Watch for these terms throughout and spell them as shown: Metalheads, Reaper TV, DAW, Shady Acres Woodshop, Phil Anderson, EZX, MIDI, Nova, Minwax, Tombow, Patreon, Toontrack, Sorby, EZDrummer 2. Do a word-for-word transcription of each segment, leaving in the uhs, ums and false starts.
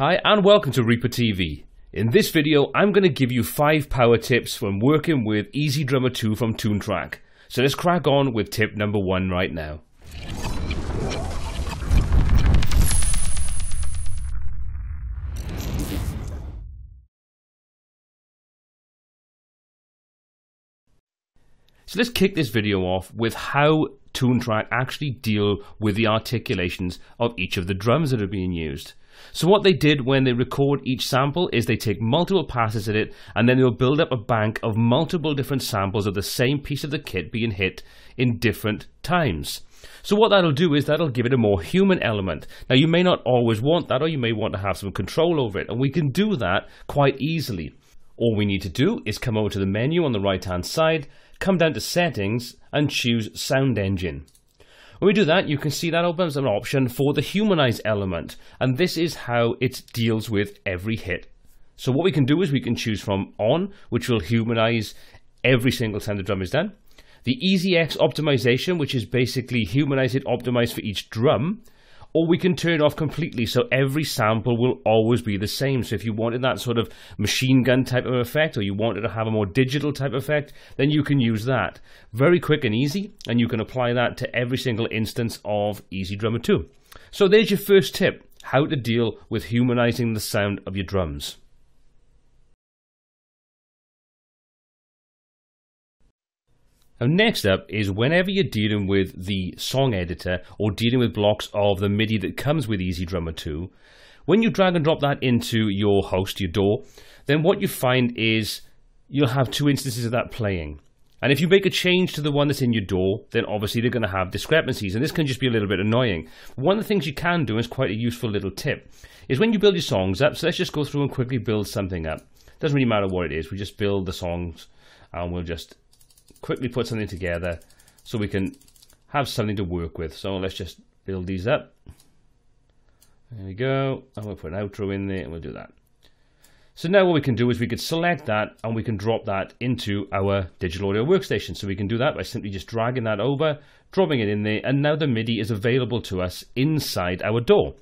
Hi and welcome to Reaper T V. In this video I'm going to give you five power tips when working with EZDrummer two from Toontrack. So let's crack on with tip number one right now. So let's kick this video off with how Toontrack actually deal with the articulations of each of the drums that are being used. So what they did when they record each sample is they take multiple passes at it and then they'll build up a bank of multiple different samples of the same piece of the kit being hit in different times. So what that'll do is that'll give it a more human element. Now you may not always want that, or you may want to have some control over it, and we can do that quite easily. All we need to do is come over to the menu on the right hand side, come down to settings and choose sound engine. When we do that, you can see that opens an option for the humanize element, and this is how it deals with every hit. So what we can do is we can choose from on, which will humanize every single time the drum is done. The E Z X optimization, which is basically humanize it, optimize for each drum. Or we can turn it off completely, so every sample will always be the same. So if you wanted that sort of machine gun type of effect, or you wanted to have a more digital type effect, then you can use that. Very quick and easy, and you can apply that to every single instance of EZDrummer two. So there's your first tip, how to deal with humanizing the sound of your drums. Now next up is whenever you're dealing with the song editor or dealing with blocks of the MIDI that comes with EZDrummer two, when you drag and drop that into your host, your D A W, then what you find is you'll have two instances of that playing. And if you make a change to the one that's in your D A W, then obviously they're going to have discrepancies, and this can just be a little bit annoying. One of the things you can do, and it's quite a useful little tip, is when you build your songs up, so let's just go through and quickly build something up. Doesn't really matter what it is, we just build the songs and we'll just quickly put something together so we can have something to work with. So let's just build these up. There we go. And we'll put an outro in there and we'll do that. So now what we can do is we could select that and we can drop that into our digital audio workstation. So we can do that by simply just dragging that over, dropping it in there, and now the MIDI is available to us inside our D A W.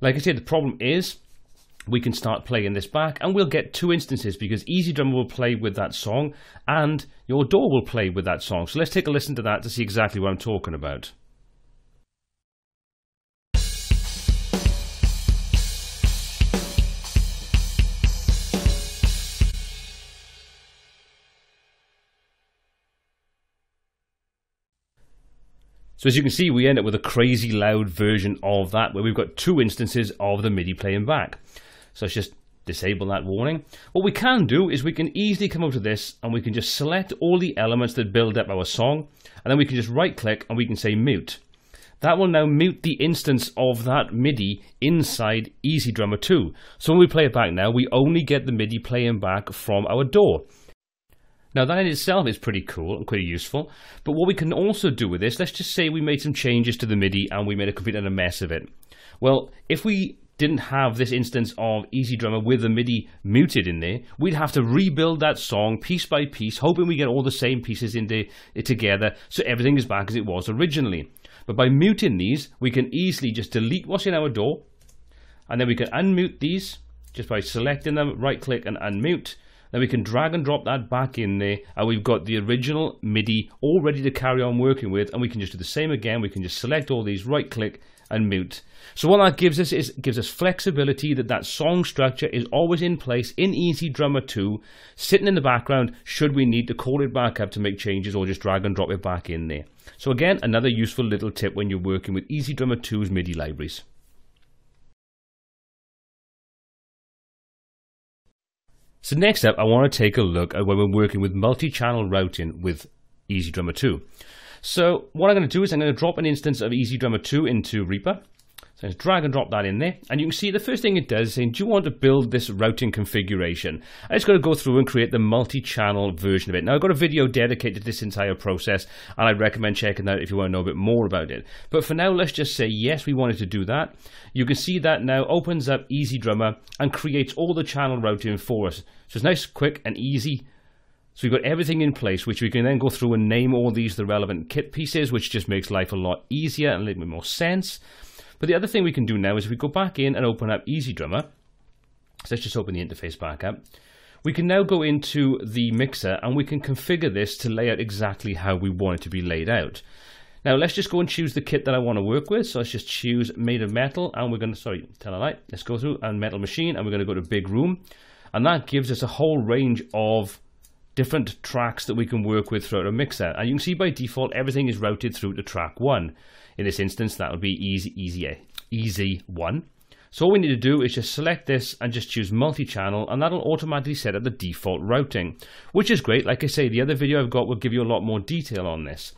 Like I said, the problem is we can start playing this back and we'll get two instances because EZDrummer will play with that song and your D A W will play with that song. So let's take a listen to that to see exactly what I'm talking about. So as you can see, we end up with a crazy loud version of that where we've got two instances of the MIDI playing back. So let's just disable that warning. What we can do is we can easily come over to this and we can just select all the elements that build up our song, and then we can just right click and we can say mute. That will now mute the instance of that MIDI inside EZDrummer two. So when we play it back now, we only get the MIDI playing back from our D A W. Now that in itself is pretty cool and pretty useful, but what we can also do with this, let's just say we made some changes to the MIDI and we made a complete and a mess of it. Well, if we didn't have this instance of EZDrummer with the MIDI muted in there, we'd have to rebuild that song piece by piece, hoping we get all the same pieces in there together so everything is back as it was originally. But by muting these, we can easily just delete what's in our D A W, and then we can unmute these just by selecting them, right click and unmute. Then we can drag and drop that back in there and we've got the original MIDI all ready to carry on working with, and we can just do the same again. We can just select all these, right click and mute. So what that gives us is gives us flexibility that that song structure is always in place in EZDrummer two, sitting in the background should we need to call it back up to make changes or just drag and drop it back in there. So again, another useful little tip when you're working with EZDrummer two's MIDI libraries. So next up, I want to take a look at when we're working with multi-channel routing with EZDrummer two. So what I'm going to do is I'm going to drop an instance of EZDrummer two into Reaper. So let's drag and drop that in there. And you can see the first thing it does is saying, do you want to build this routing configuration? I just got to go through and create the multi-channel version of it. Now I've got a video dedicated to this entire process, and I'd recommend checking that out if you want to know a bit more about it. But for now, let's just say, yes, we wanted to do that. You can see that now opens up EZDrummer and creates all the channel routing for us. So it's nice, quick and easy. So we've got everything in place, which we can then go through and name all these the relevant kit pieces, which just makes life a lot easier and a little bit more sense. But the other thing we can do now is we go back in and open up EZDrummer. So let's just open the interface back up. We can now go into the mixer and we can configure this to lay out exactly how we want it to be laid out. Now let's just go and choose the kit that I want to work with. So let's just choose Made of Metal, and we're going to, sorry, tell a lie, let's go through and Metal Machine, and we're going to go to Big Room. And that gives us a whole range of different tracks that we can work with throughout a mixer. And you can see by default, everything is routed through to track one. In this instance, that would be easy, easy, easy one. So all we need to do is just select this and just choose multi-channel, and that'll automatically set up the default routing, which is great. Like I say, the other video I've got will give you a lot more detail on this.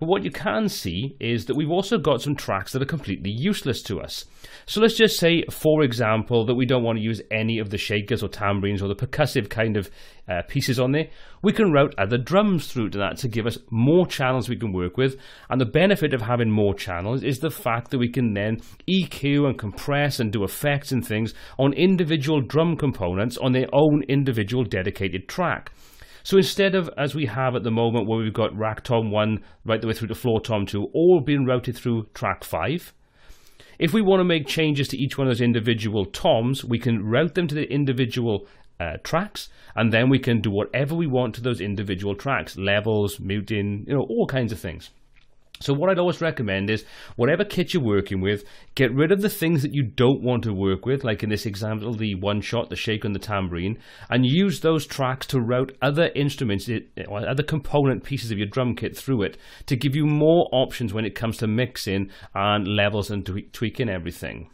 But what you can see is that we've also got some tracks that are completely useless to us. So let's just say, for example, that we don't want to use any of the shakers or tambourines or the percussive kind of uh, pieces on there. We can route other drums through to that to give us more channels we can work with. And the benefit of having more channels is the fact that we can then E Q and compress and do effects and things on individual drum components on their own individual dedicated track. So instead of, as we have at the moment, where we've got rack tom one right the way through to floor tom two, all being routed through track five, if we want to make changes to each one of those individual toms, we can route them to the individual uh, tracks, and then we can do whatever we want to those individual tracks, levels, muting, you know, all kinds of things. So what I'd always recommend is, whatever kit you're working with, get rid of the things that you don't want to work with, like in this example, the one shot, the shaker and the tambourine, and use those tracks to route other instruments, or other component pieces of your drum kit through it, to give you more options when it comes to mixing and levels and tweak, tweaking everything.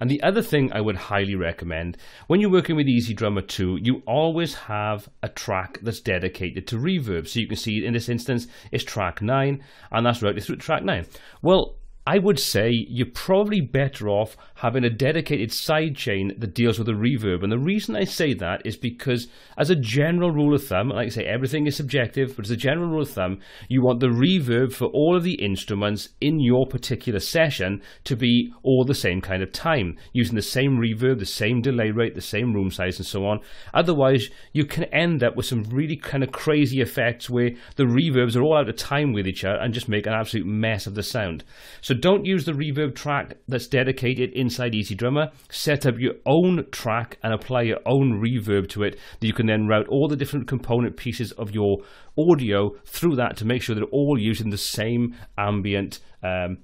And the other thing I would highly recommend, when you're working with EZDrummer two, you always have a track that's dedicated to reverb. So you can see in this instance, it's track nine, and that's routed through track nine. Well, I would say you're probably better off having a dedicated sidechain that deals with the reverb. And the reason I say that is because, as a general rule of thumb, like I say, everything is subjective, but as a general rule of thumb, you want the reverb for all of the instruments in your particular session to be all the same kind of time, using the same reverb, the same delay rate, the same room size, and so on. Otherwise, you can end up with some really kind of crazy effects where the reverbs are all out of time with each other and just make an absolute mess of the sound. So don't use the reverb track that's dedicated inside EZDrummer. Set up your own track and apply your own reverb to it, that you can then route all the different component pieces of your audio through that to make sure they're all using the same ambient um,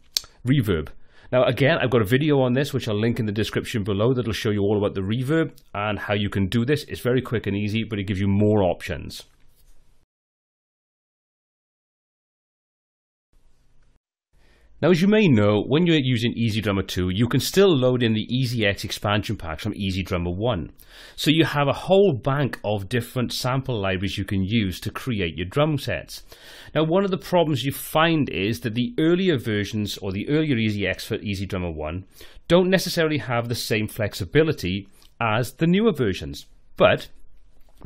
reverb. Now again, I've got a video on this which I'll link in the description below that'll show you all about the reverb and how you can do this. It's very quick and easy, but it gives you more options. Now, as you may know, when you're using EZDrummer two, you can still load in the E Z X expansion packs from EZDrummer one. So you have a whole bank of different sample libraries you can use to create your drum sets. Now, one of the problems you find is that the earlier versions, or the earlier E Z X for EZDrummer one, don't necessarily have the same flexibility as the newer versions. But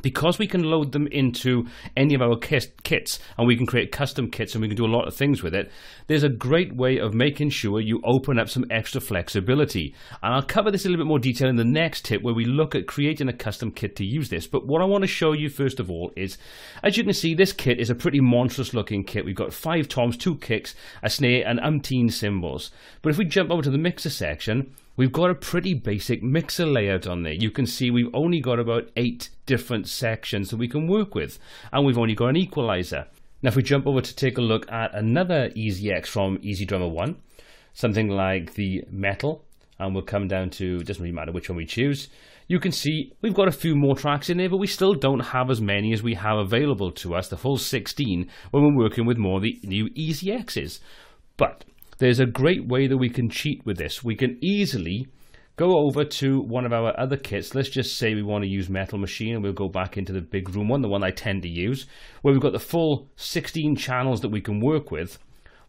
because we can load them into any of our kits, and we can create custom kits, and we can do a lot of things with it, there's a great way of making sure you open up some extra flexibility. And I'll cover this in a little bit more detail in the next tip, where we look at creating a custom kit to use this. But what I want to show you first of all is, as you can see, this kit is a pretty monstrous looking kit. We've got five toms, two kicks, a snare, and umpteen cymbals. But if we jump over to the mixer section, we've got a pretty basic mixer layout on there. You can see we've only got about eight different sections that we can work with, and we've only got an equalizer. Now if we jump over to take a look at another E Z X from EZDrummer one, something like the metal, and we'll come down to, it doesn't really matter which one we choose, you can see we've got a few more tracks in there, but we still don't have as many as we have available to us, the full sixteen, when we're working with more of the new E Z Xs. But there's a great way that we can cheat with this. We can easily go over to one of our other kits. Let's just say we want to use Metal Machine, and we'll go back into the big room one, the one I tend to use, where we've got the full sixteen channels that we can work with.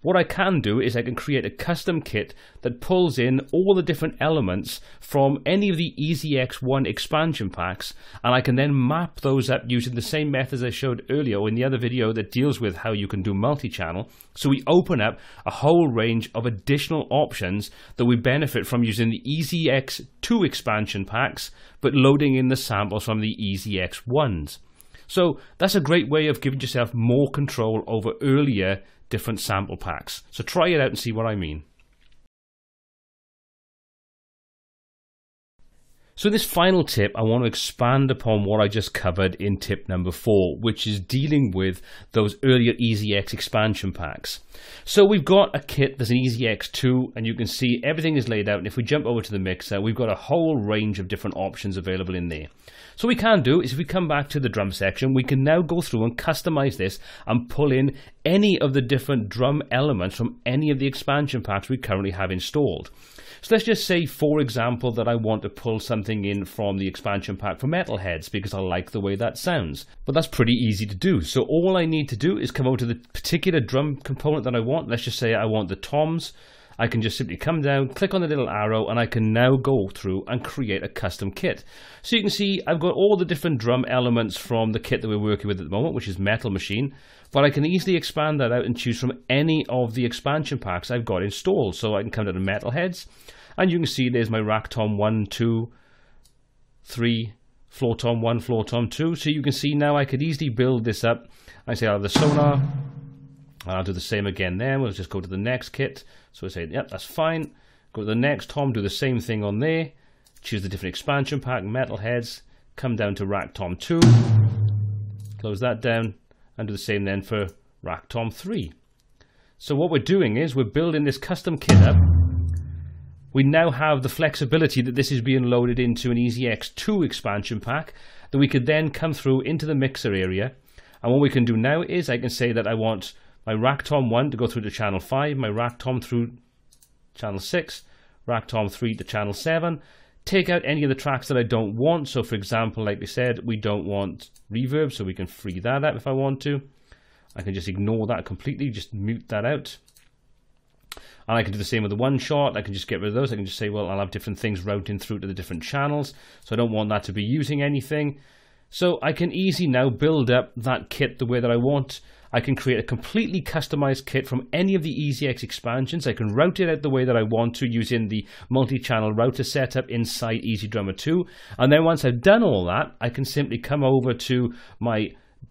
What I can do is I can create a custom kit that pulls in all the different elements from any of the E Z X one expansion packs, and I can then map those up using the same methods I showed earlier in the other video that deals with how you can do multi-channel. So we open up a whole range of additional options that we benefit from using the E Z X two expansion packs, but loading in the samples from the E Z X ones. So that's a great way of giving yourself more control over earlier different sample packs. So try it out and see what I mean. So this final tip, I want to expand upon what I just covered in tip number four, which is dealing with those earlier E Z X expansion packs. So we've got a kit, there's an E Z X two, and you can see everything is laid out. And if we jump over to the mixer, we've got a whole range of different options available in there. So what we can do is if we come back to the drum section, we can now go through and customize this and pull in any of the different drum elements from any of the expansion packs we currently have installed. So let's just say, for example, that I want to pull something in from the expansion pack for Metalheads because I like the way that sounds, but that's pretty easy to do. So all I need to do is come over to the particular drum component that I want. Let's just say I want the toms. I can just simply come down, click on the little arrow, and I can now go through and create a custom kit. So you can see I've got all the different drum elements from the kit that we're working with at the moment, which is Metal Machine, but I can easily expand that out and choose from any of the expansion packs I've got installed. So I can come down to Metalheads, and you can see there's my rack tom one, two, three, floor tom one, floor tom two. So you can see now I could easily build this up. I say I'll have the sonar, and I'll do the same again there. We'll just go to the next kit. So I say, yep, that's fine. Go to the next tom, do the same thing on there. Choose the different expansion pack, Metalheads. Come down to rack tom two. Close that down and do the same then for rack tom three. So what we're doing is we're building this custom kit up. We now have the flexibility that this is being loaded into an E Z X two expansion pack that we could then come through into the mixer area. And what we can do now is I can say that I want my rack tom one to go through to channel five, my rack tom through channel six, rack tom three to channel seven. Take out any of the tracks that I don't want. So for example, like we said, we don't want reverb, so we can free that up if I want to. I can just ignore that completely, just mute that out. And I can do the same with the one shot. I can just get rid of those. I can just say, well, I'll have different things routing through to the different channels. So I don't want that to be using anything. So I can easily now build up that kit the way that I want. I can create a completely customized kit from any of the E Z X expansions. I can route it out the way that I want to using the multi-channel router setup inside EZDrummer two. And then once I've done all that, I can simply come over to my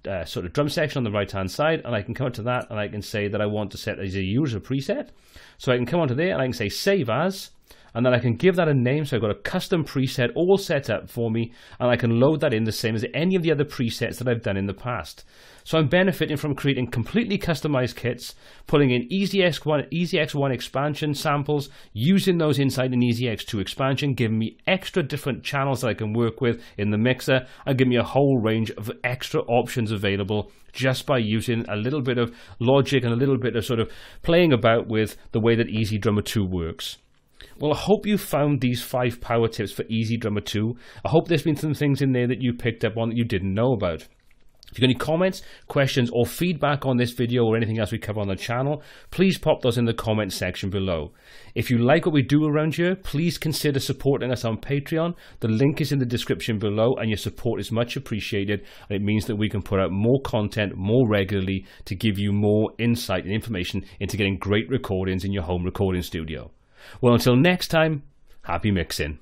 Uh, sort of drum section on the right hand side, and I can come up to that and I can say that I want to set as a user preset. So I can come onto there and I can say save as, and then I can give that a name. So I've got a custom preset all set up for me, and I can load that in the same as any of the other presets that I've done in the past. So I'm benefiting from creating completely customized kits, pulling in E Z X one, E Z X one expansion samples, using those inside an E Z X two expansion, giving me extra different channels that I can work with in the mixer, and giving me a whole range of extra options available just by using a little bit of logic and a little bit of sort of playing about with the way that EZDrummer two works. Well, I hope you found these five power tips for EZDrummer two. I hope there's been some things in there that you picked up on that you didn't know about. If you've got any comments, questions, or feedback on this video or anything else we cover on the channel, please pop those in the comments section below. If you like what we do around here, please consider supporting us on Patreon. The link is in the description below, and your support is much appreciated, and it means that we can put out more content more regularly to give you more insight and information into getting great recordings in your home recording studio. Well, until next time, happy mixing.